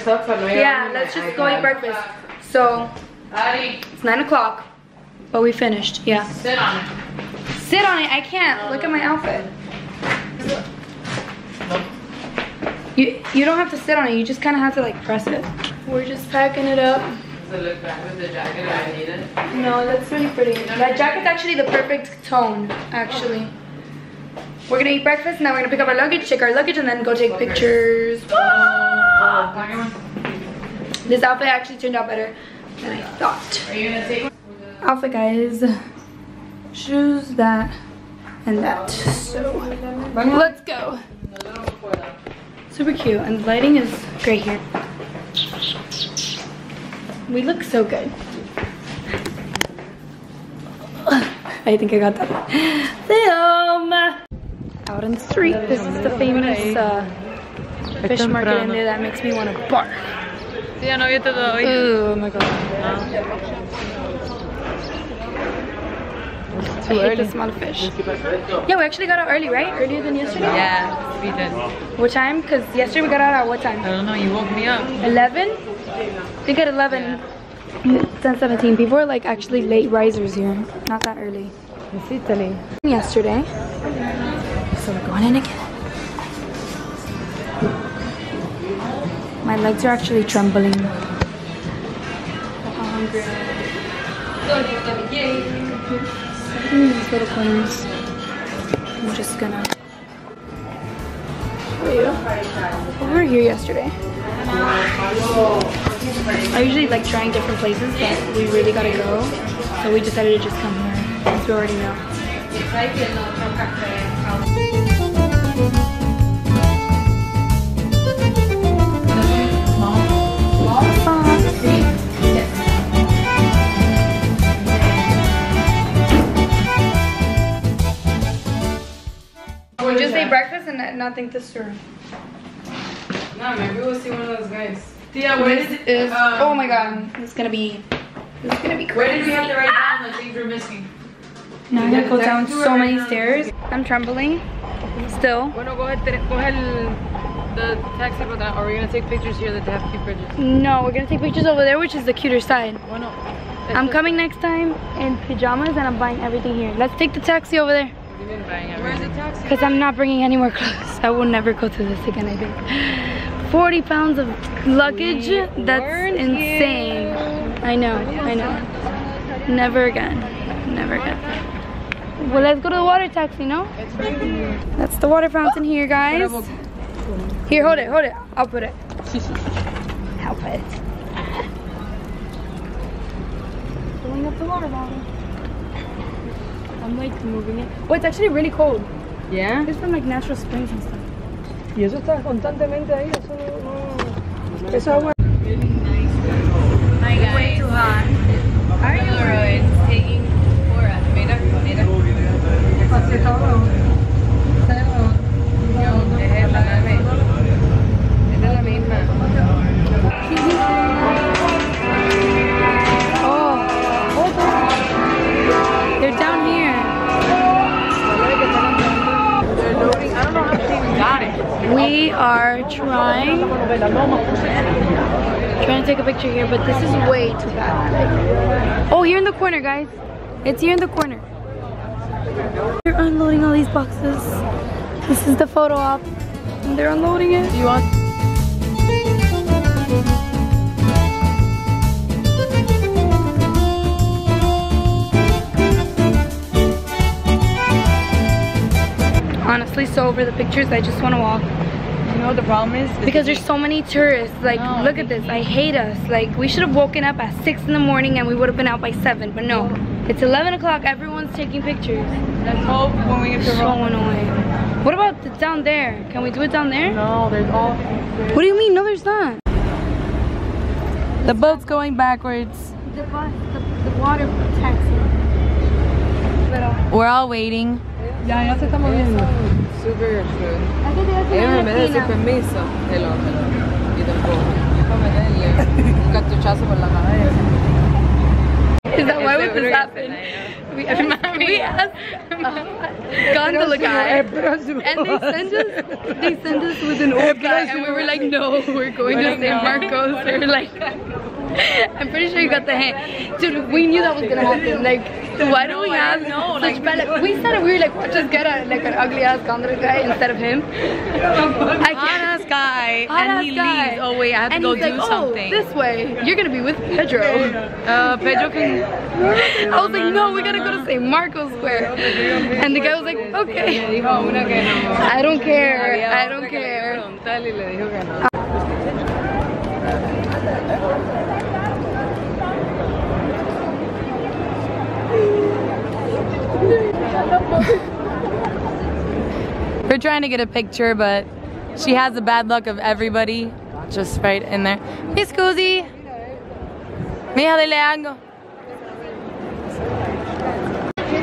stuff. Yeah, let's just go eat breakfast. So, it's 9 o'clock, but we finished, yeah. Sit on it. Sit on it, I can't. Look at my outfit. You don't have to sit on it, you just kind of have to like press it. We're just packing it up. Does it look back with the jacket if I need it? No, that's really pretty. That jacket's actually the perfect tone, actually. We're gonna eat breakfast and then we're gonna pick up our luggage, check our luggage, and then go take pictures. This outfit actually turned out better than I thought. Are you gonna take one? Outfit, guys. Shoes, that, and that. So, let's go. Super cute, and the lighting is great here. We look so good. I think I got that. Film! Out on the street. This is the famous fish market in there that makes me want to bark. Oh my god. I hate the smell of fish. Yeah, we actually got out early, right? Earlier than yesterday? Yeah, we did. What time? Because yesterday we got out at what time? I don't know, you woke me up. 11? I think at 11. Yeah. 10:17. People are like actually late risers here. Not that early. It's Italy. Yesterday. So we're going in again. My legs are actually trembling. I'm hungry. These little corners. I'm just gonna. We were here yesterday. I usually like trying different places, but we really gotta go, so we decided to just come here, since we already know. We just ate breakfast and nothing to stir. No, maybe we'll see one of those guys. Yeah, where this is oh my god, this is gonna be crazy. Where did we have to write down the things we're missing? Now I gotta go down so many stairs. I'm trembling still. Bueno, coge the taxi, but are we gonna take pictures here that they have cute pictures? No, we're gonna take pictures over there, which is the cuter side. Bueno, I'm coming next time in pajamas and I'm buying everything here. Let's take the taxi over there. Because I'm not bringing anywhere close. I will never go through this again, I think. 40 pounds of luggage? That's insane. I know. Never again. Never again. Well, let's go to the water taxi, no? That's the water fountain here, guys. Here, hold it, hold it. I'll put it. I'll put it. Filling up the water bottle. I'm like moving it. Oh, it's actually really cold. Yeah? It's from like natural springs and stuff. Y eso está constantemente ahí. Eso no. Eso agua. Hi guys. Our Polaroid is taking for us. Mira. Es la misma. We are trying to take a picture here, but this is way too bad. Oh, here in the corner, guys. It's here in the corner. They're unloading all these boxes. This is the photo op, and they're unloading it. You want? Honestly, so over the pictures, I just want to walk. You know what the problem is? Because there's so many tourists. Like, no, look at this. I hate us. Like, we should have woken up at 6 in the morning and we would have been out by 7. But no, it's 11 o'clock. Everyone's taking pictures. Let's hope when we get to Rome. So annoying. What about down there? Can we do it down there? No, there's all... What do you mean? No, there's not. The boat's going backwards. The bus, the water taxi. We're all waiting. Ya, ya se está moviendo. Super good. Ellos me merecen permiso. Hello. Y tampoco. Un cartuchazo por la cabeza. Is that why would this happen? We asked gondola guy, and they sent us with an old guy, and we were like, no, we're going to San Marcos. They were like, I'm pretty sure you got the hang. Dude, we knew that was gonna happen. Like, why do we have such bad? We said we were like, just get a, like an ugly ass gondola guy instead of him. Hot ass guy, and he leaves. Oh wait, I have to go do something. This way, you're gonna be with Pedro. Pedro can. I was like, no, we gotta go to San Marco Square. And the guy was like, okay. I don't care. We're trying to get a picture, but she has the bad luck of everybody just right in there. Mi scusi, mija de leango.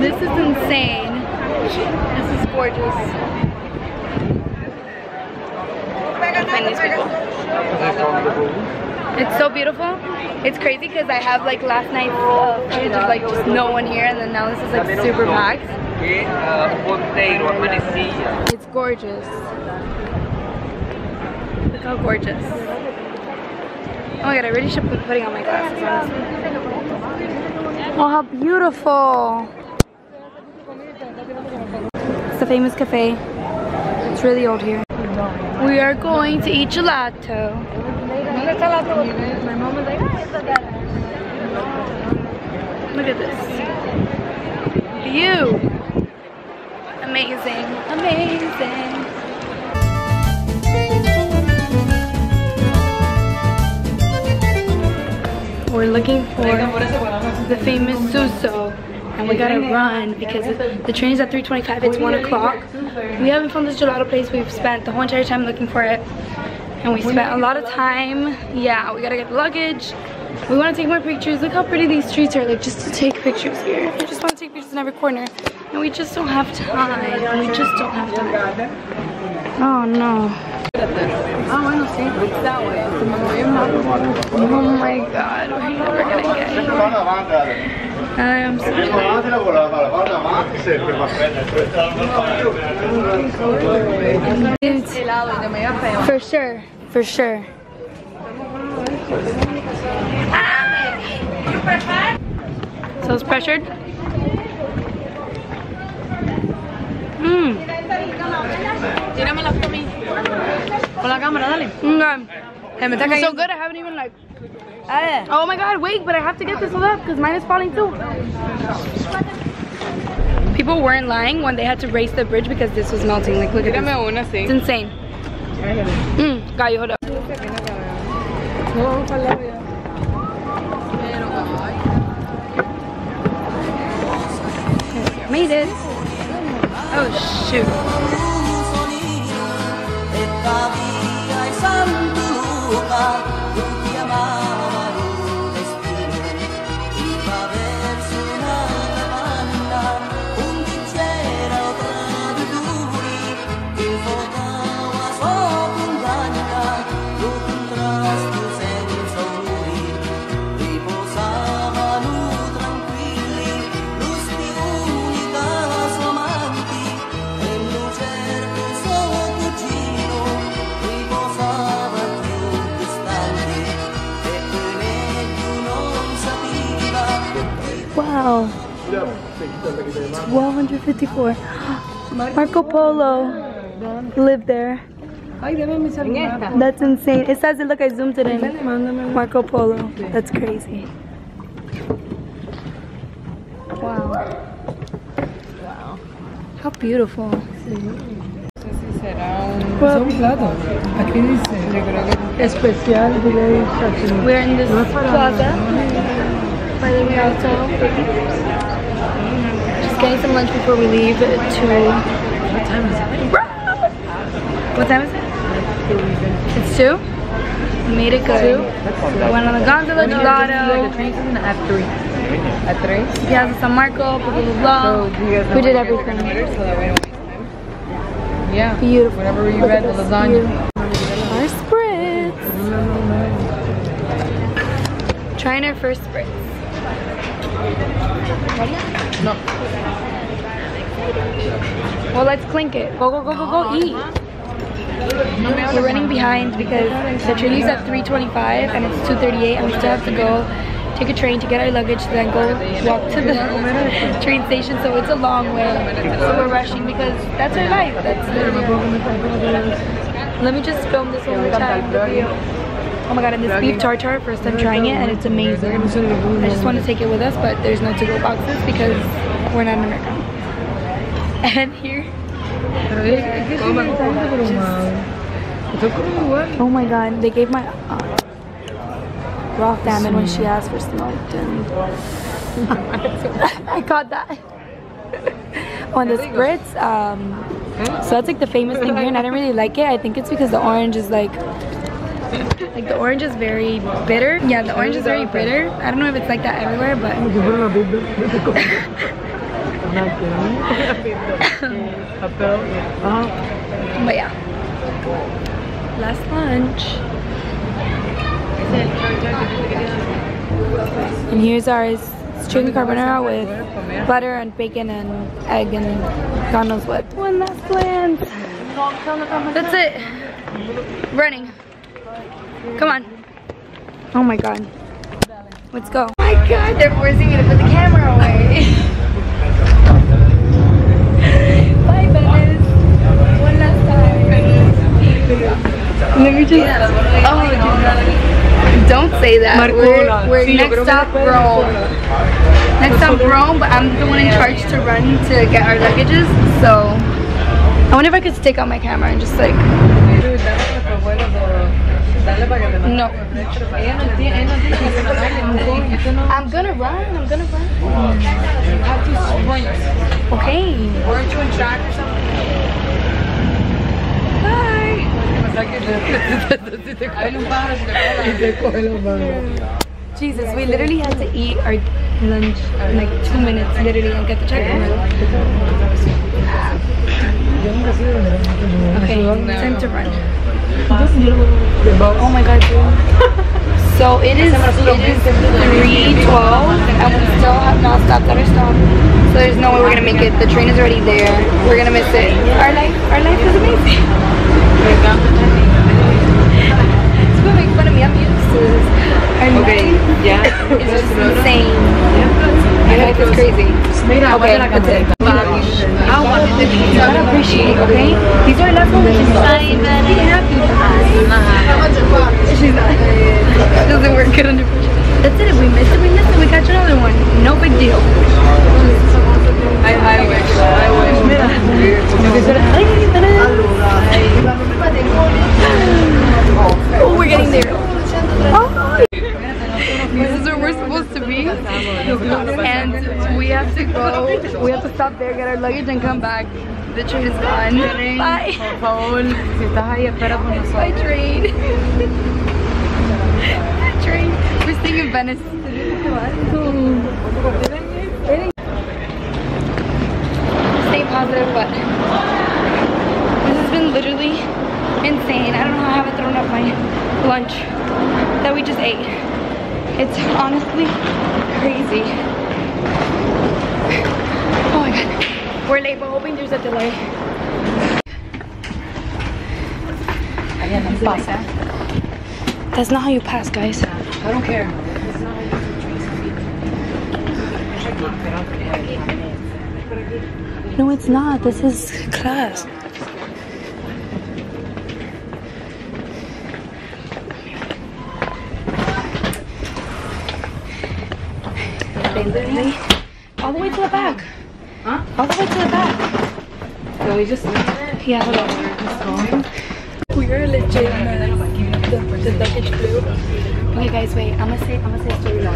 This is insane. This is gorgeous. Find these people. It's so beautiful. It's crazy because I have like last night footage of like just no one here, and then now this is like super packed. It's gorgeous. Look how gorgeous. Oh my god, I really should be putting on my glasses honestly. Oh, how beautiful. It's a famous cafe. It's really old here. We are going to eat gelato. Look at this view. Amazing, amazing. We're looking for the famous SuSo, and we gotta run because the train is at 3:25. It's 1 o'clock. We haven't found this gelato place. We've spent the whole entire time looking for it. And we spent a lot of time. Yeah, we gotta get the luggage. We wanna take more pictures. Look how pretty these streets are, like just to take pictures here. We just wanna take pictures in every corner. And we just don't have time. We just don't have time. Oh no. Oh my god, we're never gonna get here. I'm sorry. For sure, for sure. Ah! So it's pressured. It's so good, I haven't even like. Oh my god, wait, but I have to get this all up because mine is falling too. People weren't lying when they had to race the bridge because this was melting. Like, look at this. It's insane. Gallo, hold up. Made it. Oh, shoot. Wow, it's 1254. Marco Polo lived there. That's insane. It says it, look, I zoomed it in. Marco Polo. That's crazy. Wow. How beautiful. We're in this plaza. Just getting some lunch before we leave to... What time is it? What time is it? It's 2? We made it good. We went on the gondola, gelato. The train is at 3. At 3? Yeah, it's San Marco, blah, blah, blah. We did everything. Yeah. Beautiful. Whenever you read the lasagna. Our spritz. Trying our first spritz. No. Well, let's clink it. Go, go, go, go, go, eat. We're running behind because the train leaves at 3:25 and it's 2:38 and we still have to go take a train to get our luggage, then go walk to the train station, so it's a long way. So we're rushing because that's our life. That's literally. Let me just film this one more time for you. Oh my god, and this beef tartare, first time trying it and it's amazing. I just want to take it with us, but there's no to-go boxes because we're not in America. And here, oh my god, they gave my aunt raw salmon when she asked for smoked, and I caught that on the spritz. So that's like the famous thing here, and I don't really like it. I think it's because the orange is like the orange is very bitter. Yeah, the orange is very bitter. I don't know if it's like that everywhere, but but yeah, last lunch. And here's ours, it's chicken carbonara with butter and bacon and egg and God knows what. One last glance. That's it. Running. Come on. Oh my god. Let's go. Oh my god, they're forcing me to put the camera away. Bye, Venice. One last time. Let me just. Oh my god. Don't say that. We're next stop Rome. Next stop Rome, but I'm the one in charge to run to get our luggages. So I wonder if I could stick out my camera and just like. No. I'm gonna run. Okay. Weren't you in track or something? Bye. Jesus, we literally had to eat our lunch in like 2 minutes, literally, and get the check-in. Okay, time to run. Oh my god, dude. So it is 3:12 and we still have not stopped at our stop. So there's no way we're gonna make it. The train is already there. We're gonna miss it. Our life is amazing. It's people make fun of me, I'm used to this. Okay, yeah. It's just insane. My life is crazy. Okay, that's it. I want to appreciate, okay? These are not going to be fine, man. She's happy. She's not. It doesn't work good under pressure. That's it, we missed it. We catch another one. No big deal. I wish. Oh, we're getting there. Oh. This is where we're supposed to be. And we have to stop there, get our luggage, and come back. The train is gone. Bye. Bye, train. The train. We're staying in Venice. Stay positive, but this has been literally insane. I don't know how I haven't thrown up my lunch that we just ate. It's honestly crazy. Oh my god. We're late, but hoping there's a delay. That's not how you pass, guys. I don't care. No, it's not. This is class. All the way to the back. Huh? All the way to the back. So we just... Yeah, hold on. We are legit. The luggage blue. Okay, guys, wait. I'm gonna say a story now.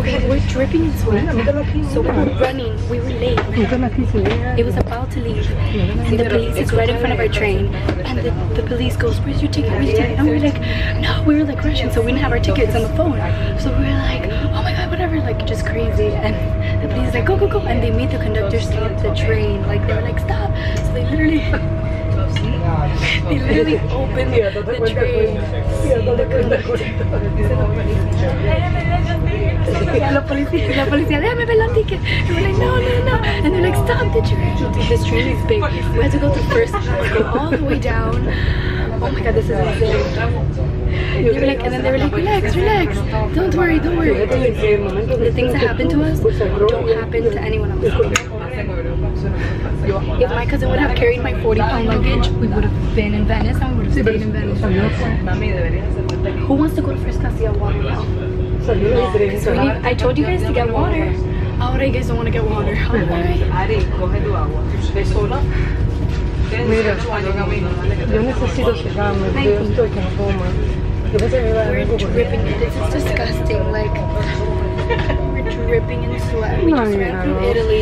Okay, we're dripping in sweat. So we were running. We were late. It was about to leave. And the police is right in front of our train. And the police goes, "Where's your ticket? Where's your ticket?" And we're like, no, we were like rushing, so we didn't have our tickets on the phone. So we were like, oh my god, whatever, like just crazy. And the police is like, go, go, go. And they made the conductor stop the train. Like they were like, stop. So they literally They literally opened the tray. The police, déjame ver la ticket. And we're like, no. And they're like, stop the train. This train is big. We had to go to first class, go all the way down. Oh my god, this is insane. They were like, and then they were like, relax, don't worry. The things that happen to us don't happen to anyone else. If my cousin would have carried my 40-pound luggage, we would have been in Venice and we would have stayed in Venice. Who wants to go to first class to get water now? I told you guys to get water. Ahora you guys don't want to get water. Alright. Mira, yo necesito secarme, yo estoy que no coma. We're dripping, this is disgusting, like, we're dripping in sweat. We just ran through Italy.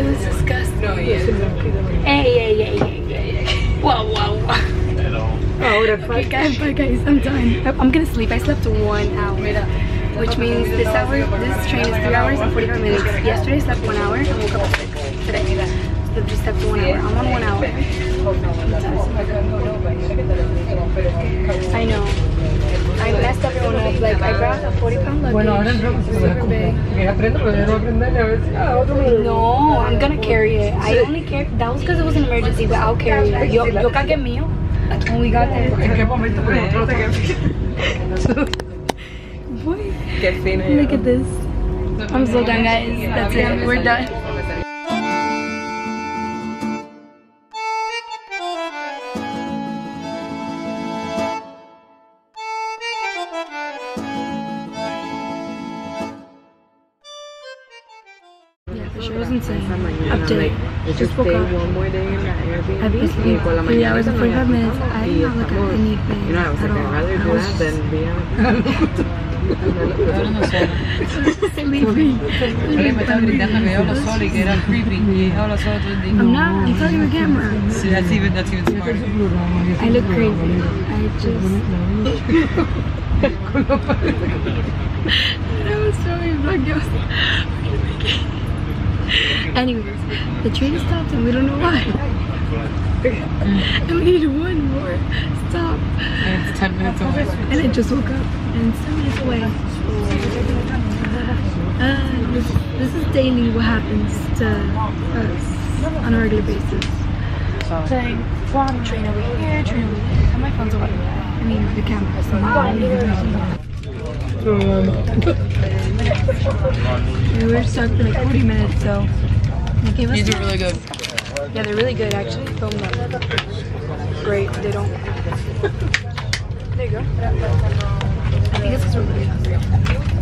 It was disgusting. Hey. Wow. Okay guys, I'm done. I'm gonna sleep, I slept 1 hour. Which means this train is 3 hours and 45 minutes. Yesterday I slept 1 hour and woke up at 6. Today I just slept 1 hour. I'm on 1 hour. I know. I messed everyone up. Like, I brought a 40-pound luggage. Super big. No, I'm gonna carry it. I only carried. That was because it was an emergency, but I'll carry it. Yo cagué mío. When we got there. Look at this. I'm so done, guys. That's it. We're done. Yeah, the show was insane. Update. I just woke up. I've been asleep 3 hours and 45 minutes. I did not look at anything. You know, I was like, I'd rather do that than be out. I'm telling you again. See, that's even smarter. I look crazy. Anyways, the train stopped and we don't know why. I need one more stop. And it's 10 minutes away. And I just woke up and it's 10 minutes away. This is daily what happens to us on a regular basis. Like, train over here, train over there. And my phone's over here. I mean, the camera's on. We were stuck for like 40 minutes, so they gave us. These are really good. Yeah, they're really good actually. Film them. Great, they don't. There you go. I think it's because we're really hungry.